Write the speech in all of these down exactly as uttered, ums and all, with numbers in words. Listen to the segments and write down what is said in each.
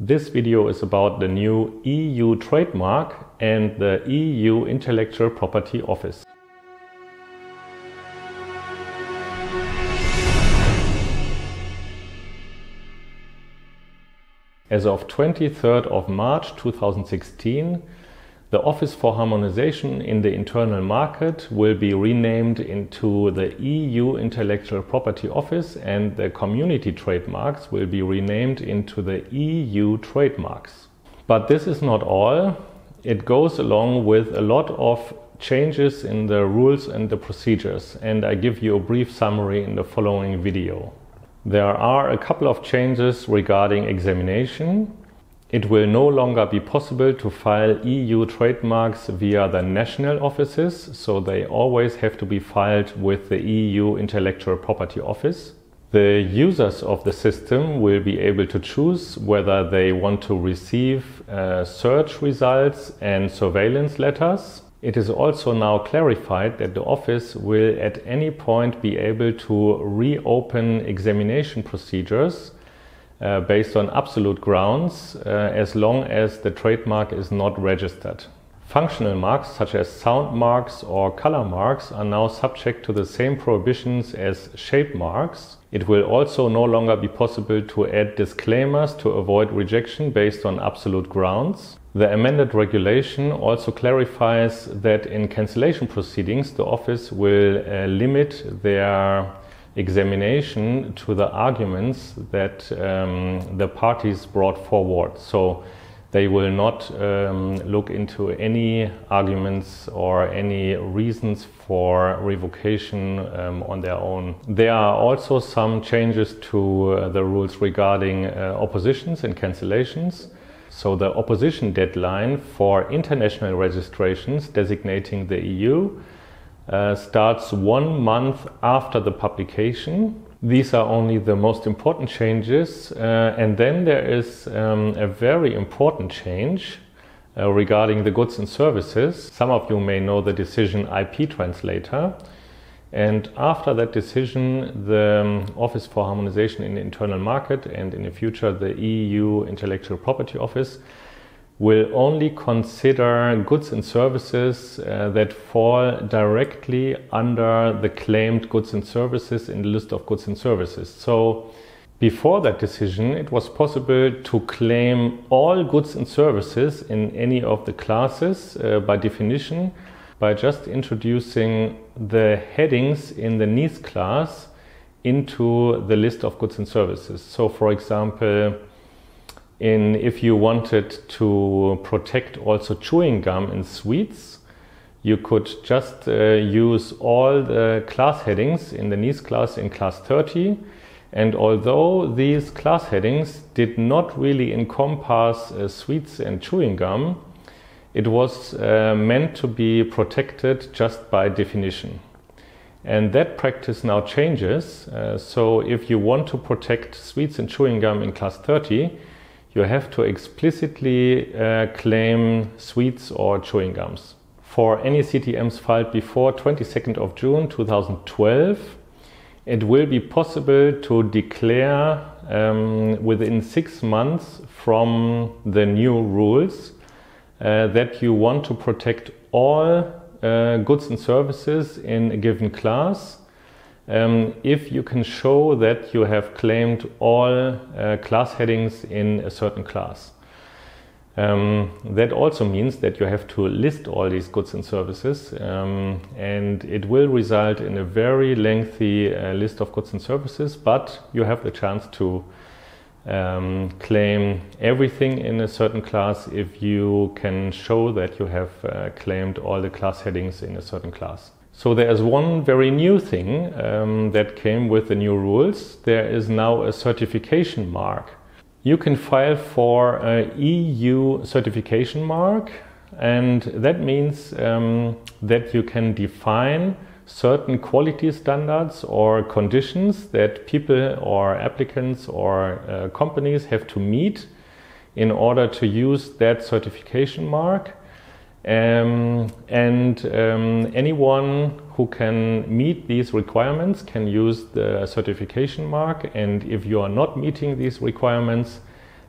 This video is about the new E U trademark and the E U Intellectual Property Office. As of twenty-third of March two thousand sixteen, the Office for Harmonization in the Internal Market will be renamed into the E U Intellectual Property Office, and the Community Trademarks will be renamed into the E U Trademarks. But this is not all. It goes along with a lot of changes in the rules and the procedures, and I give you a brief summary in the following video. There are a couple of changes regarding examination. It will no longer be possible to file E U trademarks via the national offices, so they always have to be filed with the E U Intellectual Property Office. The users of the system will be able to choose whether they want to receive uh, search results and surveillance letters. It is also now clarified that the office will at any point be able to reopen examination procedures uh, based on absolute grounds uh, as long as the trademark is not registered. Functional marks such as sound marks or color marks are now subject to the same prohibitions as shape marks. It will also no longer be possible to add disclaimers to avoid rejection based on absolute grounds. The amended regulation also clarifies that in cancellation proceedings, the office will uh, limit their examination to the arguments that um, the parties brought forward. So they will not um, look into any arguments or any reasons for revocation um, on their own. There are also some changes to uh, the rules regarding uh, oppositions and cancellations. So the opposition deadline for international registrations designating the E U uh, starts one month after the publication. These are only the most important changes. Uh, and then there is um, a very important change uh, regarding the goods and services. Some of you may know the decision I P translator. And after that decision, the Office for Harmonization in the Internal Market and in the future the E U Intellectual Property Office will only consider goods and services uh, that fall directly under the claimed goods and services in the list of goods and services. So before that decision, it was possible to claim all goods and services in any of the classes uh, by definition, by just introducing the headings in the Nice class into the list of goods and services. So for example, in if you wanted to protect also chewing gum and sweets, you could just uh, use all the class headings in the Nice class in class thirty. And although these class headings did not really encompass uh, sweets and chewing gum, it was uh, meant to be protected just by definition. And that practice now changes. Uh, so if you want to protect sweets and chewing gum in class thirty, you have to explicitly uh, claim sweets or chewing gums. For any C T Ms filed before twenty-second of June two thousand twelve, it will be possible to declare um, within six months from the new rules Uh, that you want to protect all uh, goods and services in a given class um, if you can show that you have claimed all uh, class headings in a certain class. Um, that also means that you have to list all these goods and services, um, and it will result in a very lengthy uh, list of goods and services, but you have the chance to Um, claim everything in a certain class if you can show that you have uh, claimed all the class headings in a certain class. So there is one very new thing um, that came with the new rules. There is now a certification mark. You can file for an E U certification mark, and that means um, that you can define certain quality standards or conditions that people or applicants or uh, companies have to meet in order to use that certification mark. Um, and um, anyone who can meet these requirements can use the certification mark. And if you are not meeting these requirements,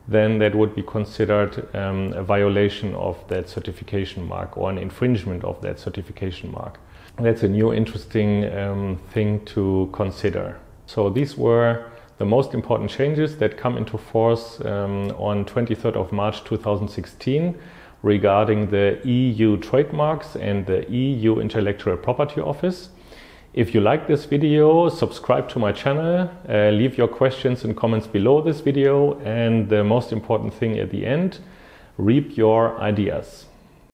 then that would be considered um, a violation of that certification mark or an infringement of that certification mark. That's a new interesting um, thing to consider. So these were the most important changes that come into force um, on twenty-third of March two thousand sixteen regarding the E U Trademarks and the E U Intellectual Property Office. If you like this video, subscribe to my channel, uh, leave your questions and comments below this video, and the most important thing at the end, reap your ideas.